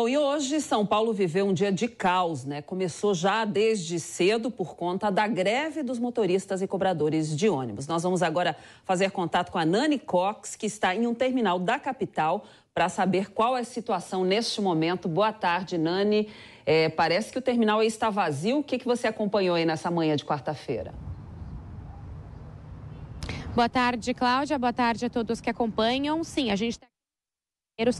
Bom, e hoje São Paulo viveu um dia de caos, né? Começou já desde cedo por conta da greve dos motoristas e cobradores de ônibus. Nós vamos agora fazer contato com a Nani Cox, que está em um terminal da capital, para saber qual é a situação neste momento. Boa tarde, Nani. Parece que o terminal aí está vazio. O que você acompanhou aí nessa manhã de quarta-feira? Boa tarde, Cláudia. Boa tarde a todos que acompanham. Sim, a gente está...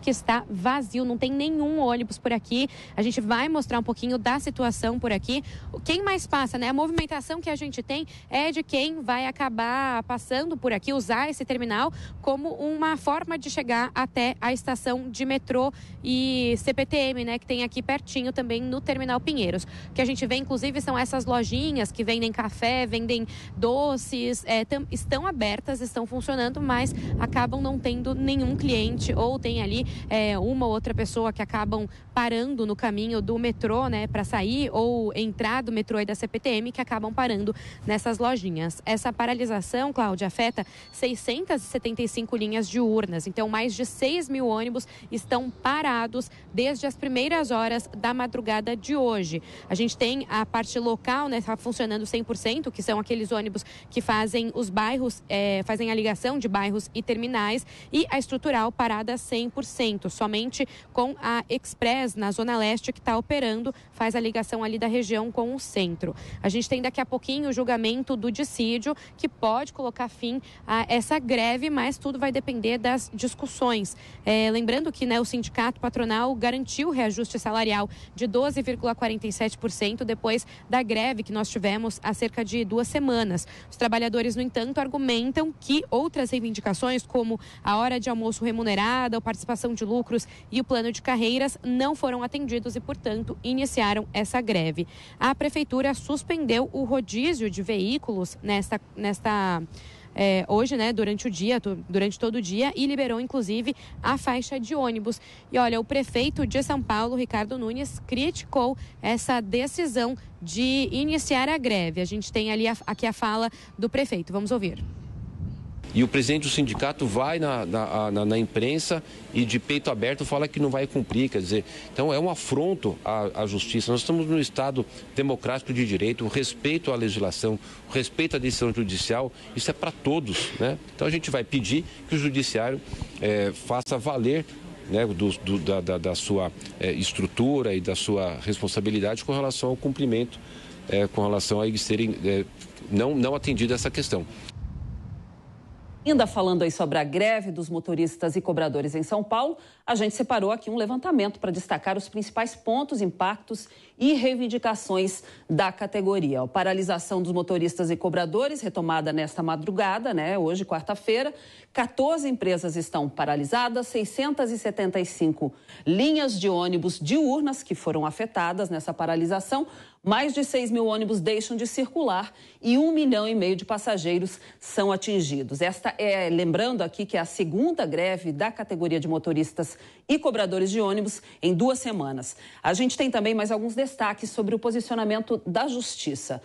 que está vazio, não tem nenhum ônibus por aqui. A gente vai mostrar um pouquinho da situação por aqui. Quem mais passa, né? A movimentação que a gente tem é de quem vai acabar passando por aqui, usar esse terminal como uma forma de chegar até a estação de metrô e CPTM, né? Que tem aqui pertinho também no Terminal Pinheiros. O que a gente vê, inclusive, são essas lojinhas que vendem café, vendem doces, estão abertas, estão funcionando, mas acabam não tendo nenhum cliente ou tem ali uma ou outra pessoa que acabam parando no caminho do metrô, né, para sair ou entrar do metrô e da CPTM, que acabam parando nessas lojinhas. Essa paralisação, Cláudia, afeta 675 linhas diurnas, então mais de 6 mil ônibus estão parados desde as primeiras horas da madrugada de hoje. A gente tem a parte local, né, tá funcionando 100%, que são aqueles ônibus que fazem os bairros, fazem a ligação de bairros e terminais, e a estrutural parada 100%. Somente com a Express na Zona Leste, que está operando, faz a ligação ali da região com o centro. A gente tem daqui a pouquinho o julgamento do dissídio, que pode colocar fim a essa greve, mas tudo vai depender das discussões. Lembrando que, né, o Sindicato Patronal garantiu o reajuste salarial de 12,47% depois da greve que nós tivemos há cerca de 2 semanas. Os trabalhadores, no entanto, argumentam que outras reivindicações, como a hora de almoço remunerada, o participação de lucros e o plano de carreiras, não foram atendidos e, portanto, iniciaram essa greve. A prefeitura suspendeu o rodízio de veículos hoje, né, durante o dia, durante todo o dia, e liberou, inclusive, a faixa de ônibus. E olha, o prefeito de São Paulo, Ricardo Nunes, criticou essa decisão de iniciar a greve. A gente tem ali aqui a fala do prefeito. Vamos ouvir. E o presidente do sindicato vai na imprensa e de peito aberto fala que não vai cumprir, quer dizer, então é um afronto à justiça. Nós estamos num Estado democrático de direito, o respeito à legislação, o respeito à decisão judicial, isso é para todos, né? Então a gente vai pedir que o judiciário faça valer, né, da sua estrutura e da sua responsabilidade com relação ao cumprimento, com relação a eles serem não atendida essa questão. Ainda falando aí sobre a greve dos motoristas e cobradores em São Paulo, a gente separou aqui um levantamento para destacar os principais pontos, impactos e reivindicações da categoria. A paralisação dos motoristas e cobradores, retomada nesta madrugada, né, hoje, quarta-feira. 14 empresas estão paralisadas, 675 linhas de ônibus diurnas que foram afetadas nessa paralisação. Mais de 6 mil ônibus deixam de circular e 1,5 milhão de passageiros são atingidos. Esta é, lembrando aqui, que é a segunda greve da categoria de motoristas e cobradores de ônibus em 2 semanas. A gente tem também mais alguns destaques sobre o posicionamento da Justiça.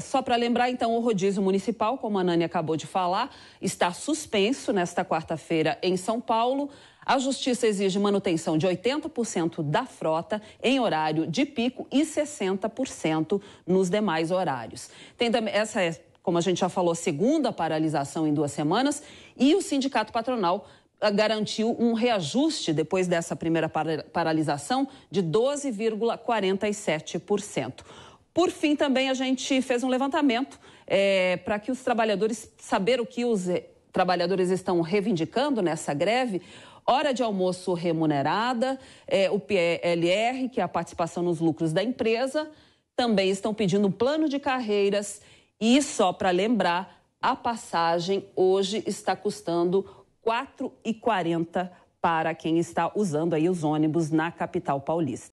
Só para lembrar, então, o rodízio municipal, como a Nani acabou de falar, está suspenso nesta quarta-feira em São Paulo. A Justiça exige manutenção de 80% da frota em horário de pico e 60% nos demais horários. Tem também, essa é, como a gente já falou, segunda paralisação em 2 semanas, e o Sindicato Patronal garantiu um reajuste depois dessa primeira paralisação de 12,47%. Por fim, também a gente fez um levantamento para que os trabalhadores saber o que os trabalhadores estão reivindicando nessa greve. Hora de almoço remunerada, o PLR, que é a participação nos lucros da empresa, também estão pedindo um plano de carreiras. E só para lembrar, a passagem hoje está custando R$ 4,40 para quem está usando aí os ônibus na capital paulista.